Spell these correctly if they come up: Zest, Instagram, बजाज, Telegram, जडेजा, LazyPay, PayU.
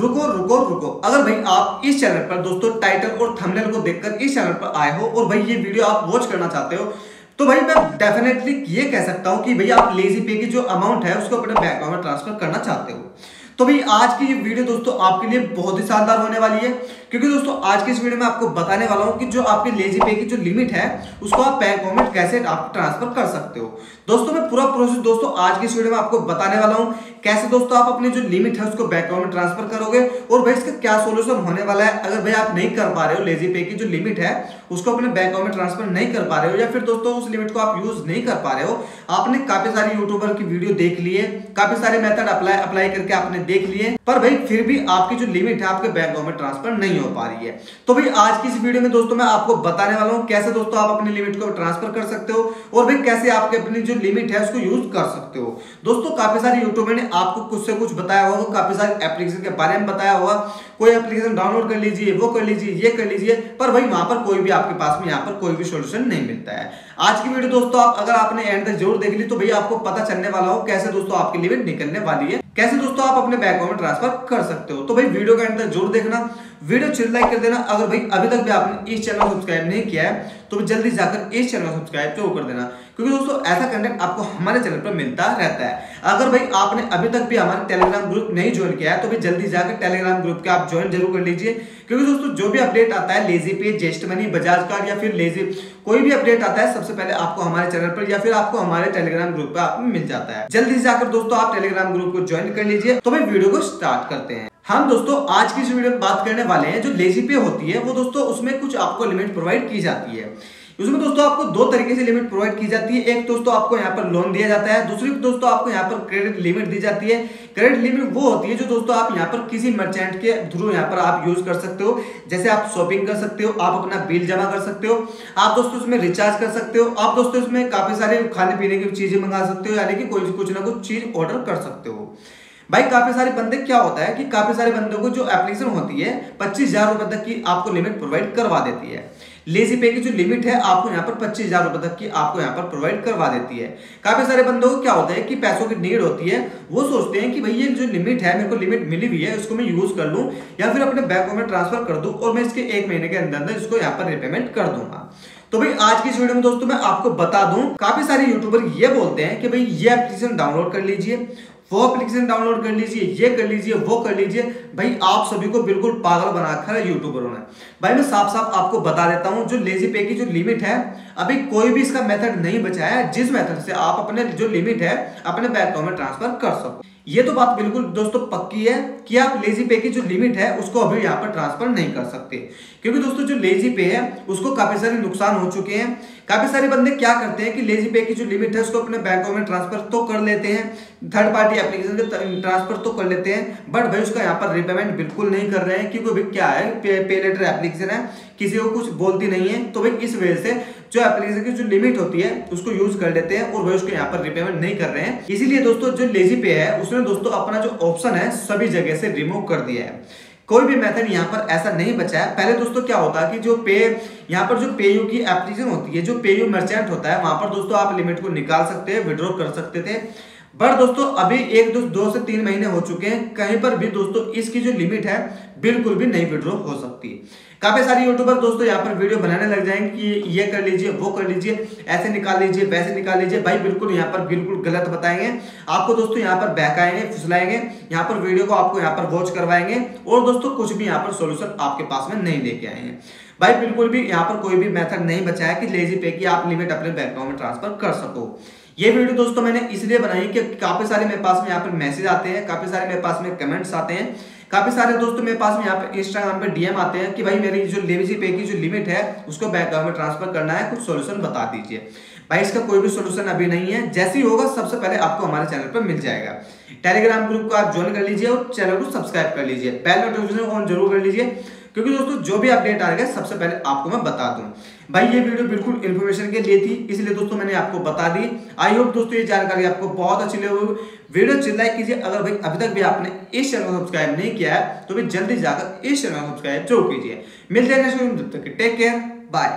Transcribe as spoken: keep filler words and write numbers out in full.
रुको रुको रुको अगर भाई आप इस चैनल पर दोस्तों टाइटल और थंबनेल को देखकर इस चैनल पर आए हो और भाई ये वीडियो आप वॉच करना चाहते हो तो भाई मैं डेफिनेटली ये कह सकता हूं कि भाई आप लेजी पे की जो अमाउंट है उसको अपने बैंक अकाउंट में ट्रांसफर करना चाहते हो। तो भाई आज की ये वीडियो दोस्तों आपके लिए बहुत ही शानदार होने वाली है क्योंकि दोस्तों आज की इस वीडियो में आपको बताने वाला हूं कि जो आपके लेजी पे की जो लिमिट है उसको आप बैंक अकाउंट में कैसे आप ट्रांसफर कर सकते हो। दोस्तों मैं पूरा प्रोसेस दोस्तों आज की इस वीडियो में आपको बताने वाला हूं कैसे दोस्तों आप अपनी जो लिमिट है उसको बैंक अकाउंट में ट्रांसफर करोगे और भाई इसका क्या सोल्यूशन होने वाला है। अगर भाई आप नहीं कर पा रहे हो लेजी पे की जो लिमिट है उसको अपने बैंक अकाउंट में ट्रांसफर नहीं कर पा रहे हो या फिर दोस्तों उस लिमिट को आप यूज नहीं कर पा रहे हो, आपने काफी सारे यूट्यूबर की वीडियो देख ली है, काफी सारे मेथड अप्लाई अप्लाई करके आपने देख लिए पर भाई फिर भी आपकी जो लिमिट है आपके बैंक अकाउंट में ट्रांसफर नहीं हो पा रही है। तो भाई आज की इस वीडियो में दोस्तों मैं आपको बताने वाला हूं कैसे दोस्तों आप अपनी लिमिट को ट्रांसफर कर सकते हो और भाई कैसे आपके अपनी जो लिमिट है उसको यूज कर सकते हो। दोस्तों काफी सारे यूट्यूबर ने आपको कुछ से कुछ बताया होगा, काफी सारे एप्लीकेशन के बारे में बताया होगा, कोई एप्लीकेशन डाउनलोड कर लीजिए, वो कर लीजिए, ये कर लीजिए, पर भाई वहां पर कोई भी आपके पास में यहाँ पर कोई भी सोल्यूशन नहीं मिलता है। आज की वीडियो दोस्तों आप अगर आपने एंड तक जरूर देख ली तो भाई आपको पता चलने वाला हो कैसे दोस्तों आपकी लिमिट निकलने वाली है, कैसे दोस्तों आप अपने बैंक अकाउंट में ट्रांसफर कर सकते हो। तो भाई वीडियो का एंड तक जरूर देखना, वीडियो चिल लाइक कर देना। अगर भाई अभी तक भी आपने इस चैनल को सब्सक्राइब नहीं किया है तो जल्दी जाकर इस चैनल को सब्सक्राइब जरूर कर देना क्योंकि दोस्तों ऐसा कंटेंट आपको हमारे चैनल पर मिलता रहता है। अगर भाई आपने अभी तक भी हमारे टेलीग्राम ग्रुप नहीं ज्वाइन किया है तो भाई जल्दी जाकर टेलीग्राम ग्रुप के आप ज्वाइन जरूर कर लीजिए क्योंकि दोस्तों जो भी अपडेट आता है लेजी पे, जेस्ट मनी, बजाज कार्ड या फिर लेजी कोई भी अपडेट आता है सबसे पहले आपको हमारे चैनल पर या फिर आपको हमारे टेलीग्राम ग्रुप पर आपको मिल जाता है। जल्दी जाकर दोस्तों आप टेलीग्राम ग्रुप को ज्वाइन कर लीजिए। तो भाई वीडियो को स्टार्ट करते हैं। हम दोस्तों आज की इस वीडियो में बात करने वाले हैं जो लेजी पे होती है वो दोस्तों उसमें कुछ आपको लिमिट प्रोवाइड की जाती है। उसमें दोस्तों आपको दो तरीके से लिमिट प्रोवाइड की जाती है, एक दोस्तों आपको यहाँ पर लोन दिया जाता है, दूसरी दोस्तों आपको यहाँ पर क्रेडिट लिमिट दी जाती है। क्रेडिट लिमिट वो होती है जो दोस्तों आप यहाँ पर किसी मर्चेंट के थ्रू यहाँ पर आप यूज कर सकते हो, जैसे आप शॉपिंग कर सकते हो, आप अपना बिल जमा कर सकते हो, आप दोस्तों उसमें रिचार्ज कर सकते हो, आप दोस्तों इसमें काफी सारे खाने पीने की चीजें मंगा सकते हो, यानी कि कोई कुछ ना कुछ चीज ऑर्डर कर सकते हो। भाई काफी सारे बंदे क्या होता है कि काफी सारे बंदों को जो एप्लीकेशन होती है पच्चीस हजार रुपए तक की आपको लिमिट प्रोवाइड करवा देती है। लेजी पे की जो लिमिट है आपको यहाँ पर पच्चीस हजार रुपए तक की आपको यहाँ पर प्रोवाइड करवा देती है। काफी सारे बंदों को क्या होता है कि पैसों की नीड होती है, वो सोचते हैं कि भाई ये जो लिमिट है मेरे को लिमिट मिली हुई है इसको मैं यूज कर लूँ या फिर अपने बैंक में ट्रांसफर कर दूँ और मैं इसके एक महीने के अंदर अंदर इसको यहाँ पर रिपेमेंट कर दूंगा। तो भाई आज की इस वीडियो में दोस्तों मैं आपको बता दूं काफी सारे यूट्यूबर ये बोलते हैं कि भाई ये एप्लीकेशन डाउनलोड कर लीजिए, वो एप्लीकेशन डाउनलोड कर लीजिए, ये कर लीजिए, वो कर लीजिए। भाई आप सभी को बिल्कुल पागल बना रखा है यूट्यूबरों ने। भाई मैं साफ साफ आपको बता देता हूं जो लेजी पे की जो लिमिट है अभी कोई भी इसका मेथड नहीं बचा है जिस मेथड से आप अपने जो लिमिट है अपने बैंक अकाउंट में ट्रांसफर कर सको। ये तो बात बिल्कुल दोस्तों पक्की है कि आप लेजी पे की जो लिमिट है उसको अभी यहाँ पर ट्रांसफर नहीं कर सकते क्योंकि दोस्तों जो लेजी पे है उसको काफी सारे नुकसान हो चुके हैं। काफी सारे बंदे क्या करते हैं कि लेजी पे की जो लिमिट है उसको अपने बैंक अकाउंट में ट्रांसफर तो कर लेते हैं, थर्ड पार्टी एप्लीकेशन से ट्रांसफर तो कर लेते हैं, बट भाई उसका यहाँ पर रिपेमेंट बिल्कुल नहीं कर रहे हैं क्योंकि क्या है पे, पे लेटर एप्लीकेशन है, किसी को कुछ बोलती नहीं है। तो भाई इस वजह से जो एप्लीकेशन की जो लिमिट होती है उसको यूज कर लेते हैं और भाई उसको यहाँ पर रिपेमेंट नहीं कर रहे हैं। इसीलिए दोस्तों जो लेजी पे है उसने दोस्तों अपना जो ऑप्शन है सभी जगह से रिमूव कर दिया है, कोई भी मेथड यहाँ पर ऐसा नहीं बचा है। पहले दोस्तों क्या होता है कि जो पे यहाँ पर जो पेयू की एप्लीकेशन होती है, जो पेयू मर्चेंट होता है, वहां पर दोस्तों आप लिमिट को निकाल सकते हैं, विड्रॉ कर सकते थे, बट दोस्तों अभी एक दो, दो से तीन महीने हो चुके हैं, कहीं पर भी दोस्तों इसकी जो लिमिट है बिल्कुल भी नहीं विड्रॉ हो सकती। काफी सारे यूट्यूबर दोस्तों यहाँ पर वीडियो बनाने लग जाएंगे कि ये कर लीजिए, वो कर लीजिए, ऐसे निकाल लीजिए, वैसे निकाल लीजिए। भाई बिल्कुल यहाँ पर बिल्कुल गलत बताएंगे आपको दोस्तों, यहाँ पर बहकाएंगे, फुसलाएंगे, यहाँ पर वीडियो को आपको यहाँ पर वॉच करवाएंगे और दोस्तों कुछ भी यहाँ पर सोल्यूशन आपके पास में नहीं लेके आएंगे। भाई बिल्कुल भी यहाँ पर कोई भी मेथड नहीं बचा है कि लेजी पे की आप लिमिट अपने बैंक अकाउंट में ट्रांसफर कर सको। ये वीडियो दोस्तों मैंने इसलिए बनाई कि काफी सारे मेरे पास में यहाँ पर मैसेज आते हैं, काफी सारे मेरे पास में कमेंट्स आते हैं, काफी सारे दोस्तों मेरे पास में यहाँ पर इंस्टाग्राम पे डीएम आते हैं कि भाई मेरी जो लेजी पे की जो लिमिट है उसको बैंक अकाउंट में ट्रांसफर करना है, कुछ सॉल्यूशन बता दीजिए। भाई इसका कोई भी सोल्यूशन अभी नहीं है, जैसे ही होगा सबसे पहले आपको हमारे चैनल पर मिल जाएगा। टेलीग्राम ग्रुप को आप ज्वाइन कर लीजिए और चैनल को सब्सक्राइब कर लीजिए, बेल नोटिफिकेशन ऑन जरूर कर लीजिए क्योंकि दोस्तों जो भी अपडेट आएगा सबसे पहले आपको मैं बता दूं। भाई ये वीडियो बिल्कुल इन्फॉर्मेशन के लिए थी, इसलिए दोस्तों मैंने आपको बता दी। आई होप दोस्तों ये जानकारी आपको बहुत अच्छी लगी होगी। वीडियो अच्छी लाइक कीजिए। अगर भाई अभी तक भी आपने इस चैनल को सब्सक्राइब नहीं किया है तो भाई जल्दी जाकर इस चैनल को सब्सक्राइब जरूर कीजिए। मिलते हैं नेक्स्ट वीडियो में, तब तक टेक केयर, बाय।